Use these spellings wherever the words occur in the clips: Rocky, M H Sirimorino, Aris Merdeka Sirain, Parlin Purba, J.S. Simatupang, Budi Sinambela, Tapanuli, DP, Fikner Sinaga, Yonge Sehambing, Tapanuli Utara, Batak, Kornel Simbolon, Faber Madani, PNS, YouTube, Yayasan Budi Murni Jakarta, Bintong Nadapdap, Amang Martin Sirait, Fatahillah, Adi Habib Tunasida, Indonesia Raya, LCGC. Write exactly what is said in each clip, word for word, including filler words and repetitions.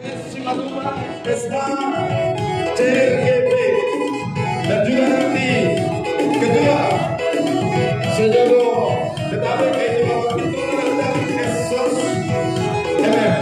Simatupang, S K, C G P, dan juga nanti kedua seluruh tetapi yaitu Bintong Nadapdap S O S M F.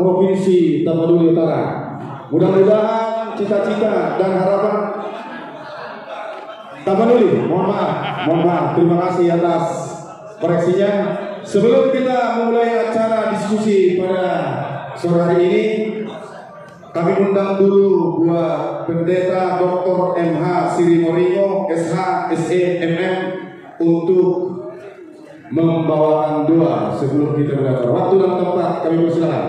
Provinsi Tapanuli Utara. Mudah-mudahan cita-cita dan harapan Tapanuli, mohon maaf, mohon maaf, terima kasih atas koreksinya. Sebelum kita memulai acara diskusi pada sore hari ini, kami undang dulu buat Pendeta Doktor M H Sirimorino S H S E M M untuk membawakan doa sebelum kita berakhir. Waktu dan tempat kami persilakan.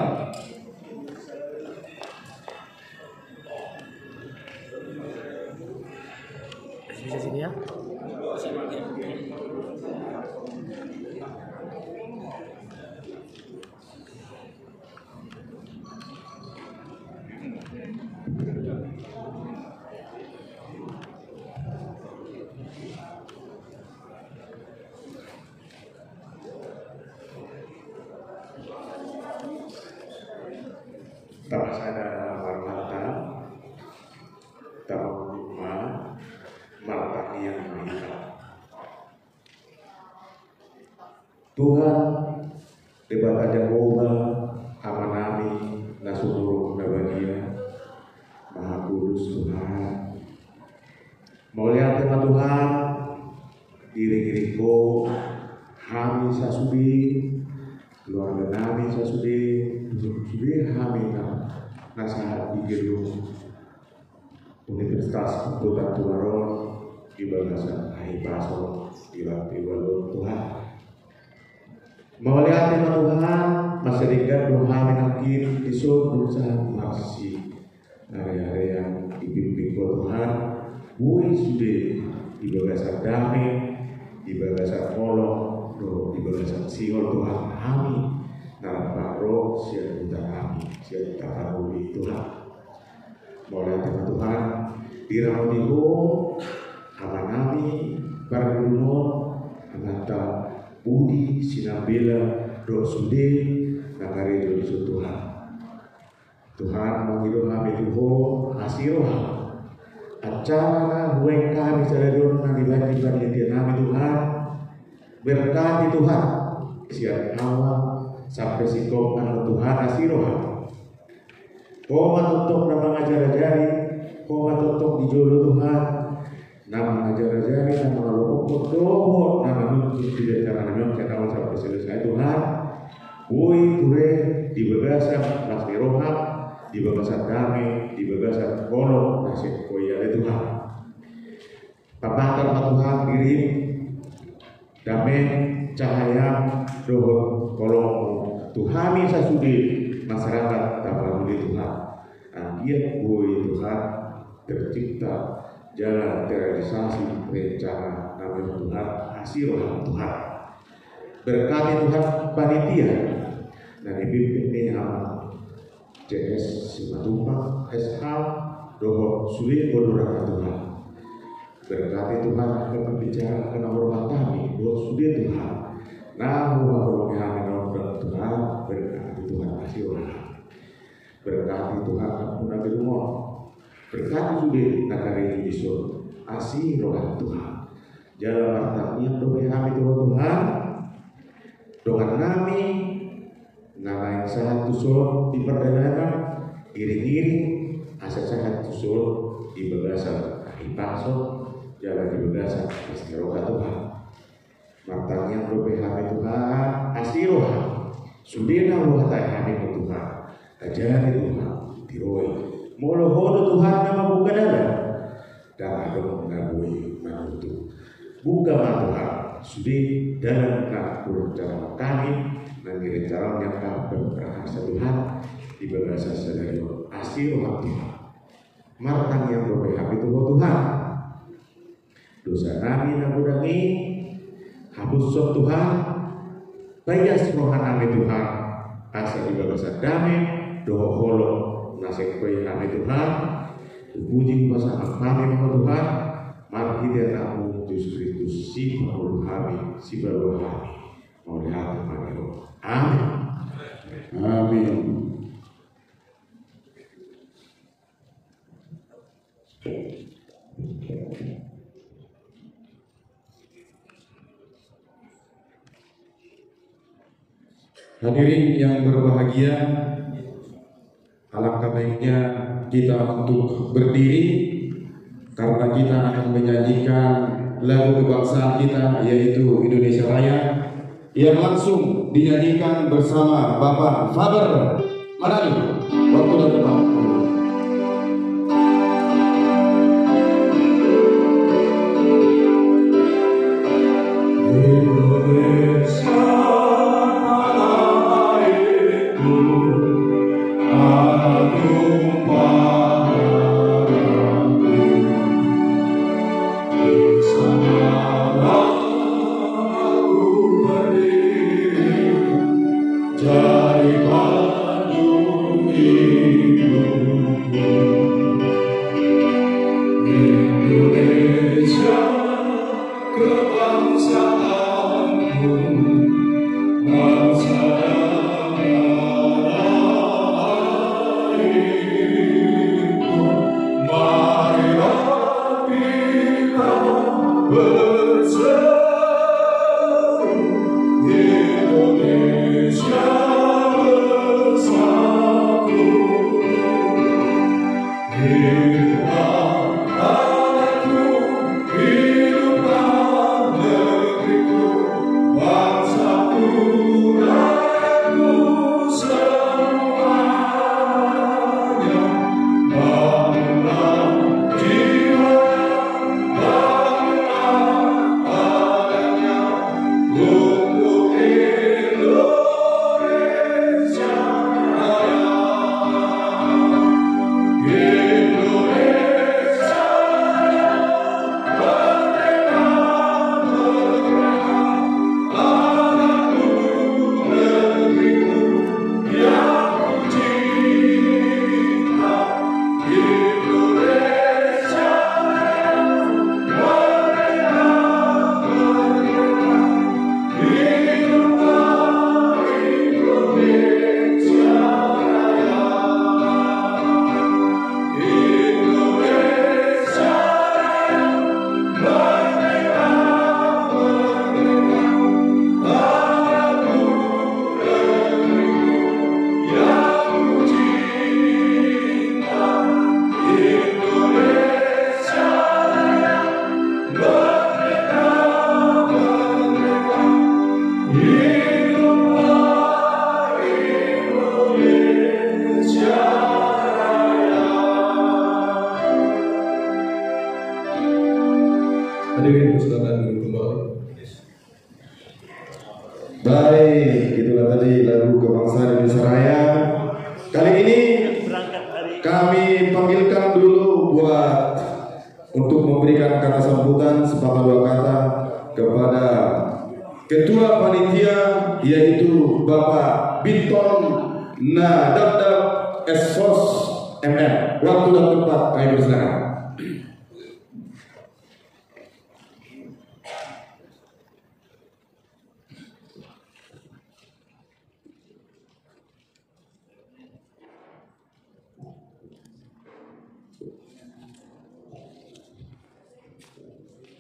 Budi Sinambela Dosude Nagari Dosu Tuhan Tuhan mengiru kami Tuhan Asiroha acara hueng kami Saladun Nagilani Banyadian kami Tuhan berkati Tuhan siap awal sampai sikong nama Tuhan Asiroha koma tutup nama ajar-ajari koma tutup di jolo Tuhan nama ajar-ajari, nama lopok, dohok, nama nuntut tidak cara namion, kata awal sampai selesai Tuhan. Woi ture di bebasan pasti rohak, di bebasan kami, di bebasan kono nasib koi ada Tuhan. Tambahkan Tuhan diri, damai cahaya dohok kolong Tuhani sasudi masyarakat Tapanuli Tuhan. Akhir woi Tuhan tercipta. Jalan realisasi rencana nama Tuhan hasil orang Tuhan berkati Tuhan panitia dan dipimpin oleh J S Simatupang S H Doho Sulit Bodoraka Tuhan berkati Tuhan akan pembicaraan kenal rumah kami Doho Sulit Tuhan nah rumah rumah kami nomor Tuhan berkati Tuhan hasil orang berkati Tuhan akan nabi rumah berkati sulit nakari Yesus asih roh Tuhan jalan martanya doa kami Tuhan doa kami nggak lain sehat usul di perdamaian, kiri-kiri aset sehat usul di bebasan, kaki palsu jalan di bebasan, pasti roka Tuhan, matanya berphb Tuhan, asiroha, sudina roha tayhani Tuhan, tajari Tuhan, diroi, molohodo Tuhan nama buka dada, dan adon ngabui manutu, buka matuhan, sudi dalam kakur calon kami nanti calon yang kabel berhasil Tuhan di bahasa sederhana asih waktu martang yang berbahak itu Tuhan dosa kami nabudangi hapus sok Tuhan bayas rohan kami Tuhan asal di bahasa kami doa holo nasib kami Tuhan dipuji bahasa kami Tuhan mari kita tahu Yesus Kristus si baru kami, si baru kami mau lihat kepada Allah. Amin. Amin. Hadirin yang berbahagia, alangkah baiknya kita untuk berdiri karena kita akan menyajikan lagu kebangsaan kita yaitu Indonesia Raya yang langsung dinyanyikan bersama Bapak Faber Madani. Waktu dan tempat.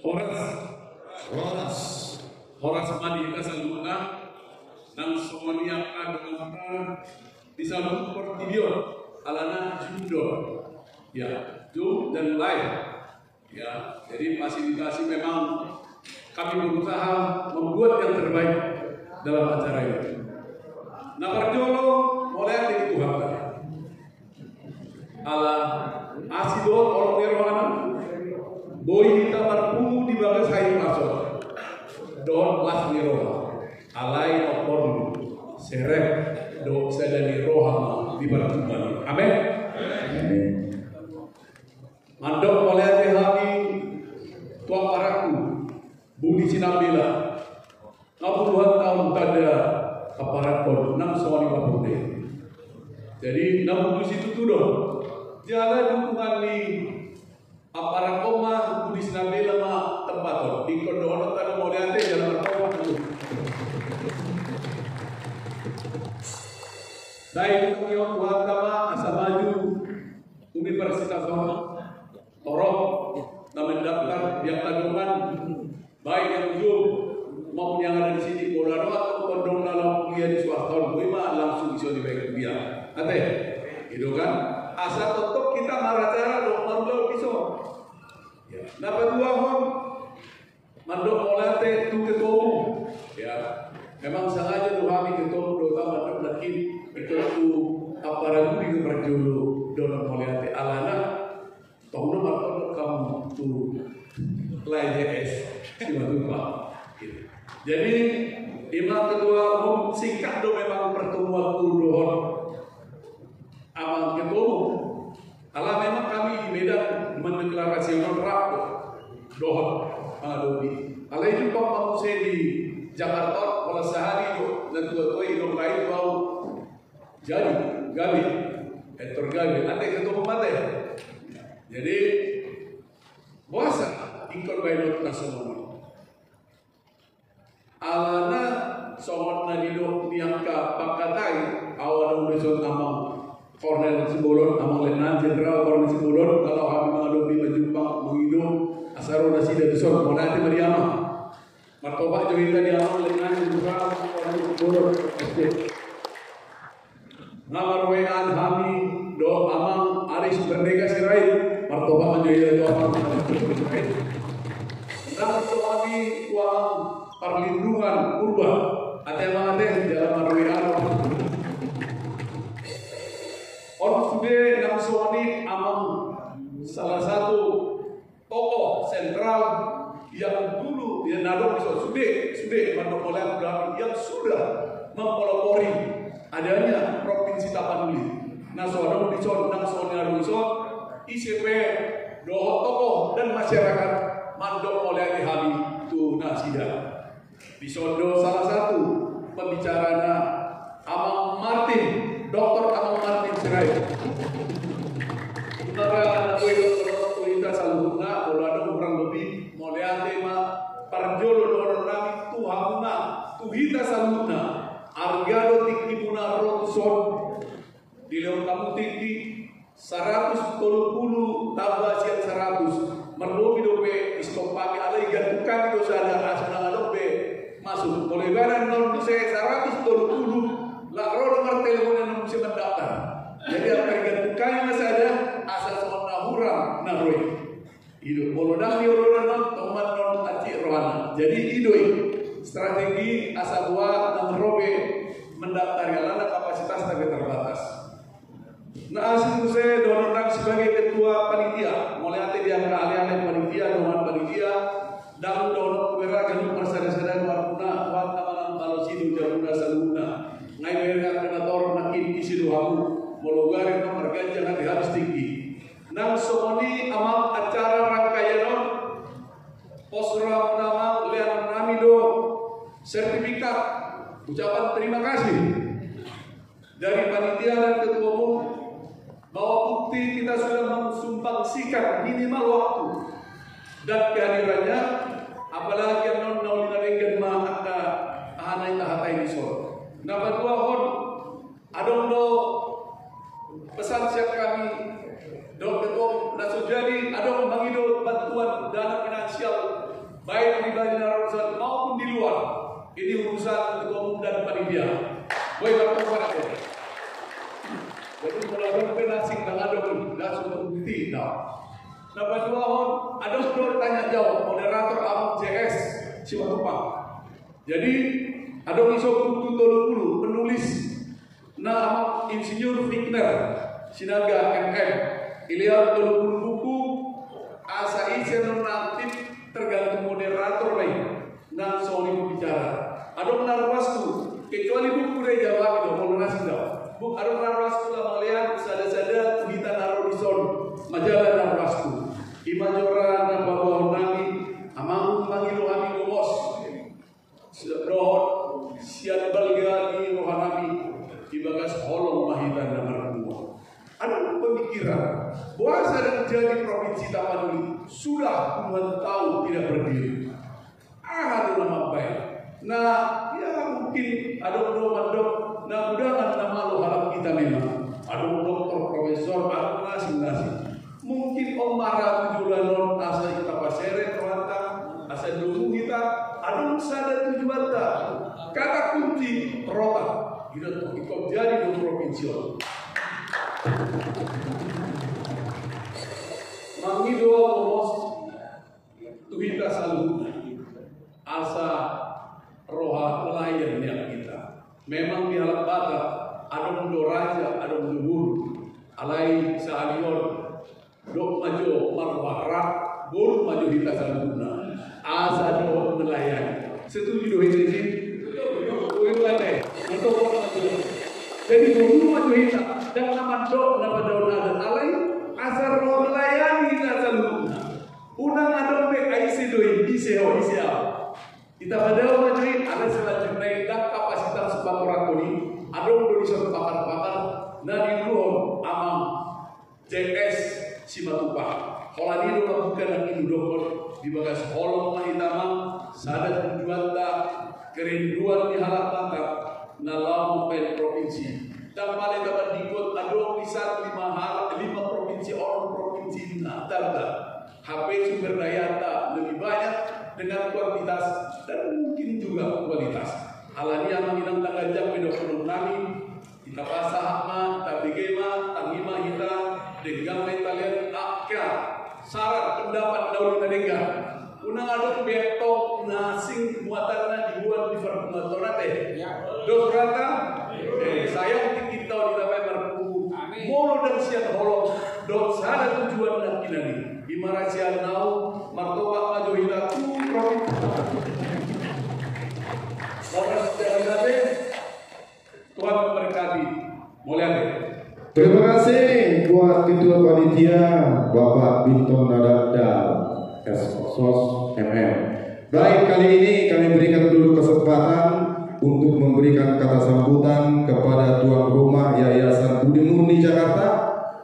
Horas, horas, horas mandi kasal luna, nang sonia kadangkala disambung pertidio alana judo ya jum dan lain ya. Jadi fasilitasi memang kami berusaha membuat yang terbaik dalam acara ini. Nah perjolo mulai dari Tuhan Allah asidor orang nirwana boy kita berpungu di bagas kayu masuk don las nirwana alai opon serek do sedani rohama di berpungu. Amin. Mandok oleh Adi Habib Tunasida Budi Sinambela ngaburuhan tahun kada aparat enam soal lima puluh. Jadi namun di situ dong jalan dukungan di aparat koma Budi Sinambela mah tempat dong di kodono tanah modalnya jalan berkoma dulu. Saya ingin buat sama asal maju Universitas Bangka Torok dan mendaftar yang kandungan baik yang ujung maupun yang ada di sini Polano atau kondong dalam kuliah di swasta lima langsung bisa dibayar kuliah nanti itu kan asal tetap kita maracara dong mandor bisa ya. Nah kedua hon mandor molate tu ketua ya memang sengaja tuh kami ketua doa mandor lagi ketua aparat di keperjuru dalam molate alana tahun mandor kamu tuh lain J S Simatupang. Jadi imam ketua umum singkat do memang pertemuan kudohon amang ketua umum. Alah memang kami di Medan mendeklarasikan rapat dohon alumni. Alah itu pembangun saya di Jakarta oleh sehari do dan ketua itu baik mau jadi gabi entor gabi nanti ketua umum mati. Jadi puasa ikut baik nasional. Alana sobat nadidok diangka pakatai awal besok nama Kornel Simbolon nama Lenang Jenderal Kornel Simbolon kalau kami mengadopi menjumpa mengidung asaro nasi dan besok mau nanti meriama martobak cerita diamang Lenang Jenderal Kornel Simbolon nama Royan Hami doa amang Aris Merdeka Sirain martobak cerita doa nama suami uang perlindungan kurba atau yang mana dalam arwah orang sudah namsoni amang salah satu tokoh sentral yang dulu dia nadok sudah sudah menopoler yang sudah mempelopori adanya provinsi Tapanuli. Nah soalnya dicor namsoni arwiso I C P doa tokoh dan masyarakat mandok oleh Adi Habib Tunasida. Bisodo salah satu pembicarana Amang Martin, Doktor Amang Martin Sirait. Utara kui doktor kuita saluna bolado kurang lebih mulai tema parjolo doron nami tuhamna tuhita saluna argado tikibuna rotson di leon kamu tinggi seratus tolong puluh tambah sian seratus merlobi dope istopake alai gantukan dosa dan asana dope masuk boleh barang non saya seratus dua puluh lah roda martelon yang non saya mendaftar jadi apa yang bukannya masih ada asal soal nahura nahroi itu kalau dah diorang non teman non aci rohana jadi itu strategi asal dua nahrobe mendaftar karena kapasitas tapi terbatas. Nah asal saya donoran sebagai ketua panitia mulai hati dia keahlian panitia donoran panitia dan donoran beragam persada-sada Mologarin nomor ganjil nanti harus tinggi. Nang somoni amal acara rangkaian non posra nama lian namido sertifikat ucapan terima kasih dari panitia dan ketua umum bahwa bukti kita sudah mensumbangsikan minimal waktu dan kehadirannya apalagi yang non naulinaringkan mahaka ahanai tahatai misor. Napa dua hon adondo pesan siap kami dok ketum langsung jadi ada membangun bantuan dana finansial baik di Banjarmasin maupun di luar Ini urusan ketua umum dan panitia. Woi, bapak bapak. Jadi kalau benar sing nang ada belas untuk bukti dah. Napa dua orang ada udah tanya jawab moderator Abang J S Simatupang. Jadi ada unsur tutur dulu penulis nama Insinyur Fikner Sinaga M M. Ilial turun buku asai senor nanti tergantung moderator lain. Nah soal ibu bicara. Ada benar wastu kecuali buku dia jawab itu moderasi dah. Buk arung narwastu lah melihat sada-sada kita naruh di son majalah narwastu imajora nabawa nami amang manggil rohani ngos roh sian balgani rohanami dibagas holong mahitan namar dua ada pemikiran bahwa dan jadi provinsi Tapanuli sudah puluhan tahun tidak berdiri ah ada nama baik nah ya mungkin ada doa-doa. Nah, mudah-mudahan nama lo harap kita memang. Aduh, dokter, profesor, aduh, ngasih-ngasih. Mungkin Om Mara tujuan non asal kita pasere terlantar, asal dulu kita, aduh, sadar tujuan tak. Kata kunci rotak, kita ikut jadi di provinsi. Mangi doa mos, tuh kita selalu asa roha nelayan yang kita. Memang di alam Batak ada mendoraja, ada mendubur alai sahalion dok maju marwara bur maju hita salguna asa doh nelayan setuju doh hita ini untuk orang jadi buru maju hita dan nama dok nama daun dan alai asa roh nelayan hita salguna unang ada pe aisi doh isi ho isi kita pada maju ada selanjutnya dak kapasitas sebab orang ini ada Indonesia pakar-pakar nadi ruh amam J S Simatupang kalau ini dulu bukan yang ini dokon di bagas holong mahitamang sadar tujuan tak kerinduan di halak Batak nalam pen provinsi dan paling dapat diikut ada bisa lima hal lima provinsi orang provinsi natal H P sumber daya tak lebih banyak dengan kuantitas dan mungkin juga kualitas. Alania menginang tangga jam mendokonom nami kita bahasa hakma, tabigema, tangima kita dengan mentalian akya syarat pendapat daun kita dengar unang aduk beto nasing muatannya dibuat di perpungan tonate dos rata eh, saya mungkin kita kita memperku molo dan siat holong dos ada tujuan dan kinani imarasian nau martoba maju hita Tuhan memberkati. Terima kasih buat ketua panitia Bapak Bintong Nadapdap S O S M M. Baik, kali ini kami berikan dulu kesempatan untuk memberikan kata sambutan kepada tuan rumah Yayasan Budi Murni Jakarta.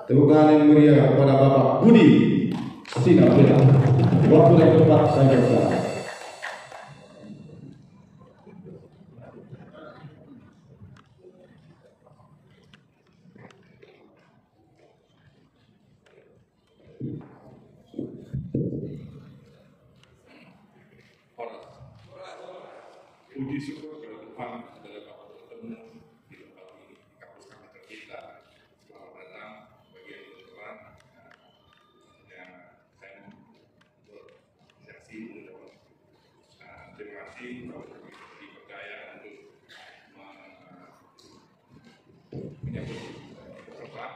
Tepuk tangan yang meriah kepada Bapak Budi Sinambela. Waktu dan tempat saya serahkan. Puji syukur kepada Tuhan adalah Bapak bertemu di tempat ini di kampus kami tercinta. Selamat datang bagian kebetulan yang saya untuk sesi untuk terima kasih bahwa kami dipercaya untuk menyambut peserta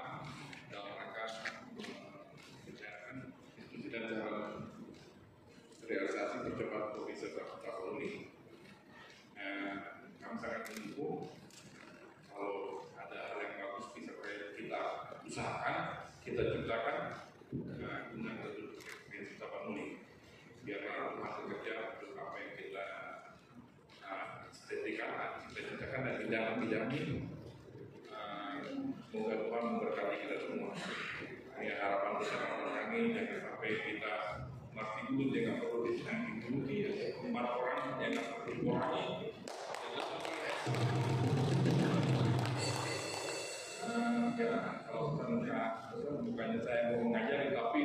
dalam rangka membicarakan diskusi dan cara realisasi tercepat provinsi Tapanuli. Kami sangat menunggu kalau ada hal yang bagus bisa kita usahakan, kita ciptakan guna untuk kita penuhi biarlah hasil kerja untuk apa yang kita sediakan, kita ciptakan dan bidang-bidang ini semoga Tuhan memberkati kita semua. Ini harapan bersama kami jangan sampai kita masih dulu jangan perlu disenangi dulu ya empat orang jangan perlu dikurangi. Ya, kalau sebenarnya bukannya saya mau mengajari tapi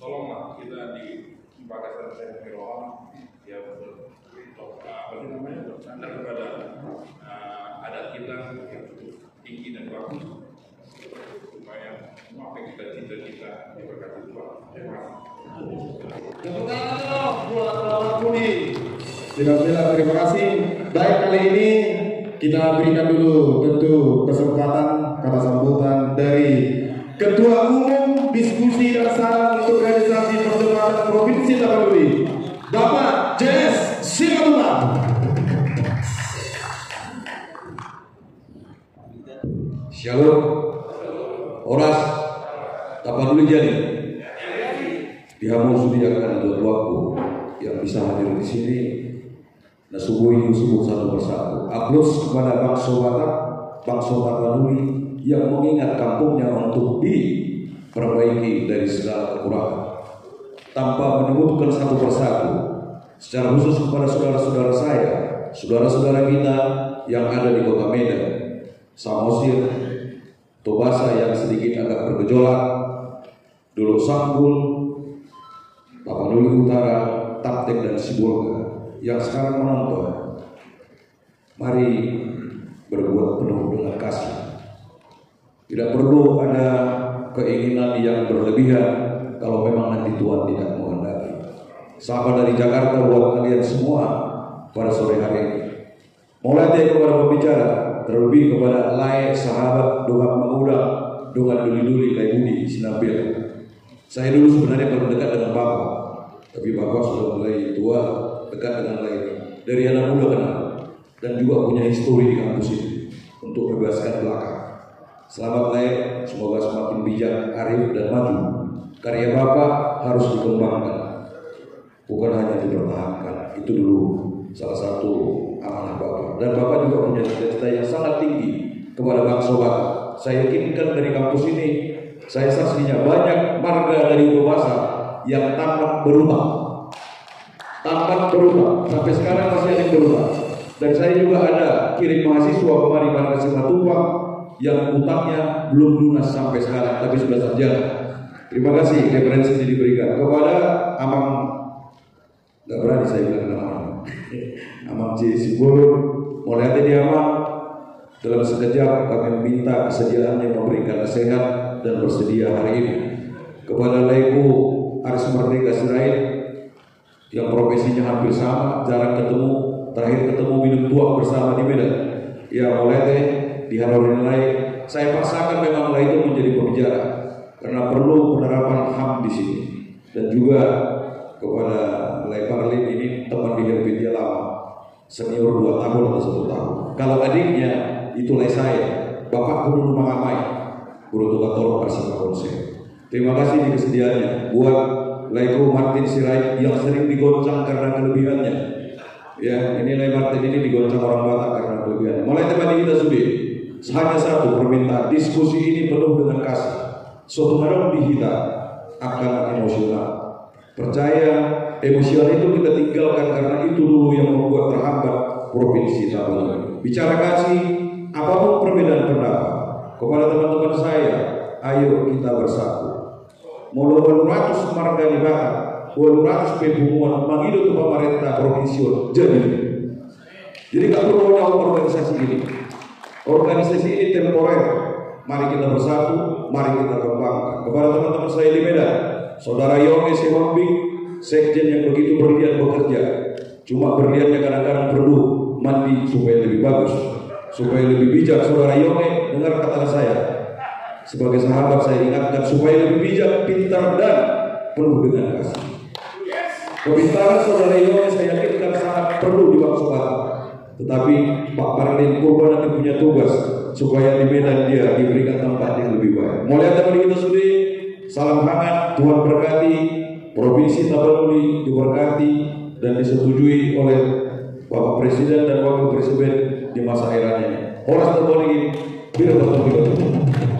tolonglah kita di bagasan saya di Rohan ya betul apa namanya bercanda tinggi dan bagus, supaya semua cita-cita kita berkati Tuhan. Terima kasih. Baik, kali ini kita berikan dulu tentu kesempatan kata sambutan dari Ketua Umum Diskusi dan Saran untuk Realisasi Perdebatan Provinsi Tapanuli, Bapak J S. Simatupang. Shalom, Oras, Tapanuli jadi. Dihamun sediakan dua waktu yang bisa hadir di sini. Nasubuhi usul satu persatu. Aplaus kepada bangsa Batak, bangsa Tapanuli, yang mengingat kampungnya untuk diperbaiki dari segala kekurangan tanpa menyebutkan satu persatu, secara khusus kepada saudara-saudara saya, saudara-saudara kita yang ada di kota Medan, Samosir, Tobasa yang sedikit agak bergejolak, Duluk Sanggul, Tapanuli Utara, Taptek dan Sibolga yang sekarang menonton. Mari berbuat penuh dengan kasih. Tidak perlu ada keinginan yang berlebihan kalau memang nanti Tuhan tidak menghendaki. Sahabat dari Jakarta buat kalian semua pada sore hari ini. Mulai dari kepada pembicara, terlebih kepada layak sahabat Dongan Mengudang, Dongan Duli-Duli, Lai Budi Sinambela. Saya dulu sebenarnya belum dekat dengan Bapak, tapi Bapak sudah mulai tua, dekat dengan lainnya. Dari anak muda kenal, dan juga punya histori di kampus ini untuk membebaskan belakang. Selamat layak, semoga semakin bijak, arif, dan maju. Karya Bapak harus dikembangkan, bukan hanya dipertahankan. Itu dulu salah satu amanah Bapak. Dan Bapak juga punya cita-cita yang sangat tinggi kepada bangsa Batak. Saya yakinkan dari kampus ini, saya saksinya banyak marga dari Tobasa yang tamat berubah. Tamat berubah, sampai sekarang masih ada yang berubah. Dan saya juga ada kirim mahasiswa kemarin pada Simatupang yang utangnya belum lunas sampai sekarang, tapi sudah terjadi. Terima kasih referensi yang diberikan kepada Amang, nggak berani saya bilang Amang, Amang J. Simbolon. Mulai hati di Amang, dalam sekejap kami minta kesediaannya memberikan nasihat dan bersedia hari ini kepada Lego Aris Merdeka Sirain yang profesinya hampir sama, jarang ketemu, terakhir ketemu minum tuak bersama di Medan. Ya mulai teh. Di halaman lain, saya paksakan memang lain itu menjadi pembicara karena perlu penerapan H A M di sini dan juga kepada Lai Parlin ini teman di H P dia lama, senior dua tahun atau satu tahun. Kalau adiknya itu Lai saya, Bapak Guru Mangamai, Guru Tukar Tolong Arsika Konsep. Terima kasih di kesediaannya buat Laiku Martin Sirait yang sering digoncang karena kelebihannya. Ya, ini Lai Martin ini digoncang orang Batak karena kelebihannya. Mulai tempat kita sudah. Hanya satu permintaan, diskusi ini penuh dengan kasih. Suatu malam di kita akan emosional. Percaya emosional itu kita tinggalkan karena itu dulu yang membuat terhambat provinsi Tapanuli. Bicara kasih, apapun perbedaan pendapat. Kepada teman-teman saya, ayo kita bersatu. Mau dua ratus marga di Batak, dua ratus pembumuan menghidup pemerintah provinsi jadi. Jadi nggak perlu ada organisasi ini. Organisasi ini temporer. Mari kita bersatu, mari kita kembangkan. Kepada teman-teman saya di Medan, Saudara Yonge Sehambing, sekjen yang begitu berlian bekerja. Cuma berliannya kadang-kadang perlu mandi supaya lebih bagus, supaya lebih bijak. Saudara Yonge, dengar kata saya. Sebagai sahabat saya ingatkan supaya lebih bijak, pintar dan penuh dengan kasih. Kepintaran Saudara Yonge saya yakinkan sangat perlu di bangsa Batak. Tetapi Pak Parlin Purba nanti punya tugas supaya di Medan dia diberikan tempat yang lebih baik. Mulai dari kita sudah, salam hangat, Tuhan berkati, Provinsi Tapanuli diberkati dan disetujui oleh Bapak Presiden dan Wakil Presiden di masa eranya. Horas terbalik ini, biar bertemu.